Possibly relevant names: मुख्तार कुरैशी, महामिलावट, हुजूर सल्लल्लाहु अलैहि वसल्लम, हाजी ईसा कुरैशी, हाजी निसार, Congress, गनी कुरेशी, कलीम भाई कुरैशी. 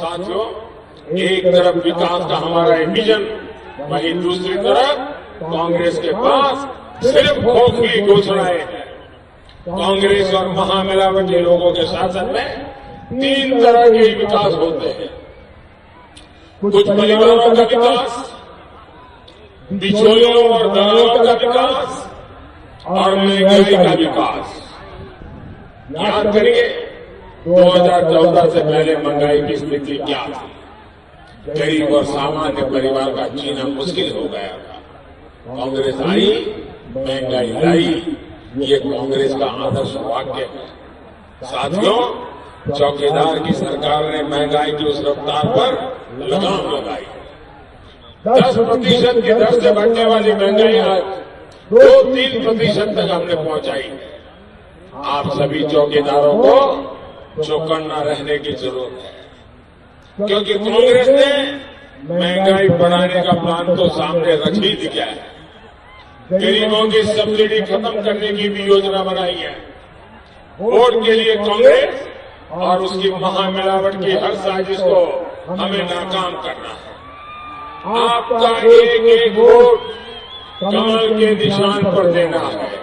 साथियों, एक तरफ विकास का हमारा विजन, वहीं दूसरी तरफ कांग्रेस के पास सिर्फ खोखली घोषणाएं हैं। कांग्रेस और महामिलावटी लोगों के शासन में तीन तरह के विकास होते हैं। कुछ परिवारों का विकास, बिचौलियों और दलालों का विकास और महंगाई का विकास। याद करिए 2014 से पहले महंगाई की स्थिति क्या थी। गरीब और सामान्य परिवार का जीना मुश्किल हो गया था। कांग्रेस आई, महंगाई लाई, ये कांग्रेस का आदर्श वाक्य है। साथियों, चौकीदार की सरकार ने महंगाई की उस रफ्तार पर लगाम लगाई। 10% की दर से बढ़ने वाली महंगाई आज 2-3% तक हमने पहुंचाई। आप सभी चौकीदारों को चौकन्ना रहने की जरूरत है, क्योंकि कांग्रेस ने महंगाई बढ़ाने का प्लान तो सामने रख ही दिया है। गरीबों की सब्सिडी खत्म करने की भी योजना बनाई है। वोट के लिए कांग्रेस और उसकी महामिलावट की हर साजिश को हमें नाकाम करना है। आपका एक एक वोट कमल के निशान पर देना है।